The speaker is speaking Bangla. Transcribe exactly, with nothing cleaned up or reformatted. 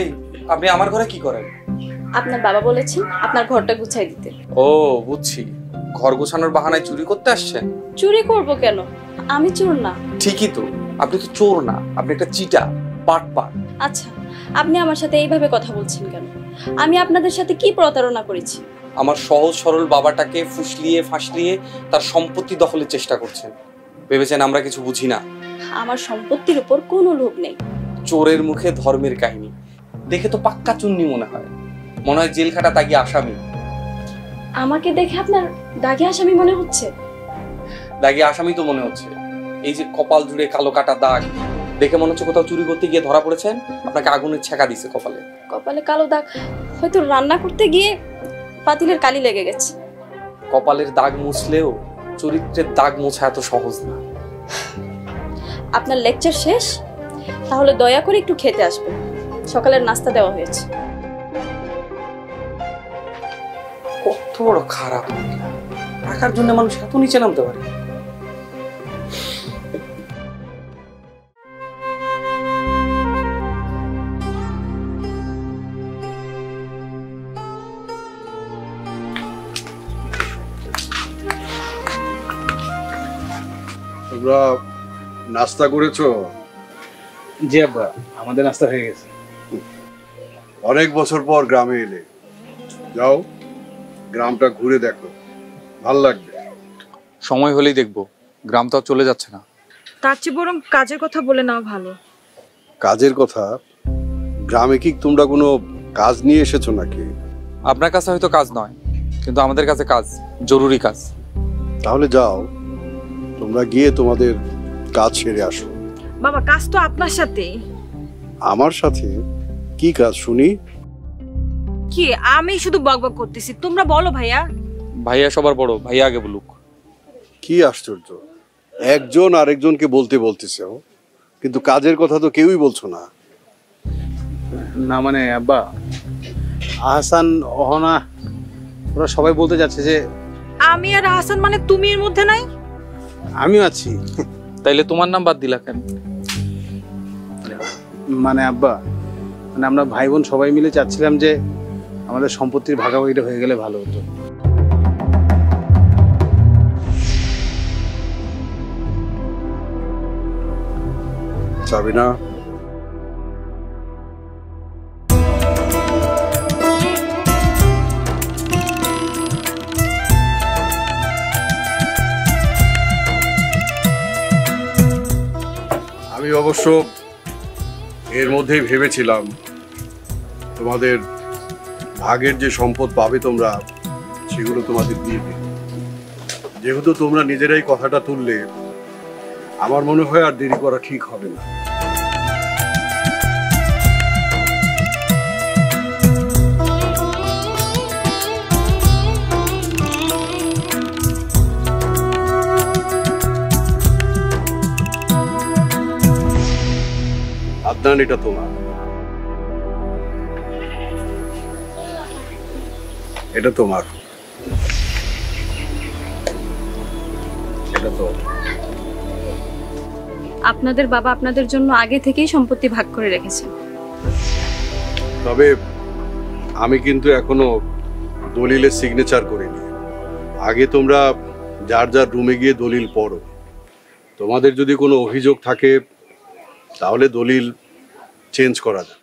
এই আপনি আমার ঘরে কি করেন? আপনার বাবা বলেছে আপনার ঘরটা গুছাই দিতে। ও বুঝছি, ঘর গোছানোর বাহানায় চুরি করতে আসছেন। চুরি করব কেন, আমি চোর না। ঠিকই তো, আপনি তো চোর না, আপনি একটা চিটা পাটপার। আচ্ছা আপনি আমার সাথে এইভাবে কথা বলছেন কেন? আমি আপনাদের সাথে কি প্রতারণা করেছি? আমার সহজ সরল বাবাটাকে ফুসলিয়ে ফাঁসলিয়ে তার সম্পত্তি দখলের চেষ্টা করছেন। ভেবেছেন আমরা কিছু বুঝি না? আমার সম্পত্তির উপর কোনো লোভ নেই। চোরের মুখে ধর্মের কাহিনী, দেখে তো পাক্কা চুন্নি মনে হয়, মনে হয় জেল খাটা দাগি আসামি। আমাকে দেখে আপনার দাগি আসামি মনে হচ্ছে? দাগি আসামি তো মনে হচ্ছে, এই যে কপাল জুড়ে কালো কাটা দাগ, দেখে মনে হচ্ছে কোথাও চুরি করতে গিয়ে ধরা পড়েছেন, আপনাকে আগুনের ছ্যাঁকা দিয়েছে কপালে। কপালে কালো দাগ, হয়তো রান্না করতে গিয়ে পাতিলের কালি লেগে গেছে। কপালের দাগ মুছলেও চরিত্রের দাগ মোছা এত সহজ না। আপনার লেকচার শেষ? তাহলে দয়া করে একটু খেতে আসবেন, সকালের নাস্তা দেওয়া হয়েছে। কত বড় খারাপ, টাকার জন্য মানুষ এত নিচে নামতে পারে। তোমরা নাস্তা করেছো? জি আব্বা, আমাদের নাস্তা হয়ে গেছে। অনেক বছর পর গ্রামে এলে, যাও গ্রামটা ঘুরে দেখো, ভালো লাগবে। সময় হলেই দেখবো, গ্রাম তো চলে যাচ্ছে না। তার চেয়ে বরং কাজের কথা বলে নাও ভালো। কাজের কথা? গ্রামে কি তোমরা কোনো কাজ নিয়ে এসেছো নাকি? আপনার কাছে হয়তো কাজ নয়, কিন্তু আমাদের কাছে কাজ, জরুরি কাজ। তাহলে যাও, তোমরা গিয়ে তোমাদের কাজ সেরে আসো। বাবা, কাজ তো আপনার সাথে। আমার সাথে কি কাজ শুনি? কি আমি শুধু বকবক করতেছি, তোমরা বলো। ভাইয়া ভাইয়া সবার বড়, ভাইয়া আগে বলুক। কি আশ্চর্য, একজন আরেকজনকে বলতে বলতেছে, কিন্তু কাজের কথা তো কেউই বলছো না। না মানে আব্বা, আহসান অহনা ওরা সবাই বলতে যাচ্ছে যে আমি আর আহসান মানে তুমি এর মধ্যে নাই? আমিও আছি। তাইলে তোমার নাম বাদ দিলা কেন? মানে আব্বা, মানে আমরা ভাই বোন সবাই মিলে চাচ্ছিলাম যে আমাদের সম্পত্তির ভাগাভাগিটা হয়ে গেলে ভালো হতো। সাবিনা, আমি অবশ্য এর মধ্যেই ভেবেছিলাম তোমাদের ভাগের যে সম্পদ পাবে তোমরা, সেগুলো তোমাদের দিয়ে দেবে। যেহেতু তোমরা নিজেরাই কথাটা তুললে, আমার মনে হয় আর দেরি করা ঠিক হবে না। আদনান, এটা তোমার, এটা তোমার, এটা তো আপনাদের বাবা আপনাদের জন্য আগে থেকেই সম্পত্তি ভাগ করে রেখেছে। তবে আমি কিন্তু এখনো দলিলে সিগনেচার করিনি। আগে তোমরা যার যার রুমে গিয়ে দলিল পড়ো, তোমাদের যদি কোনো অভিযোগ থাকে তাহলে দলিল চেঞ্জ করা যায়।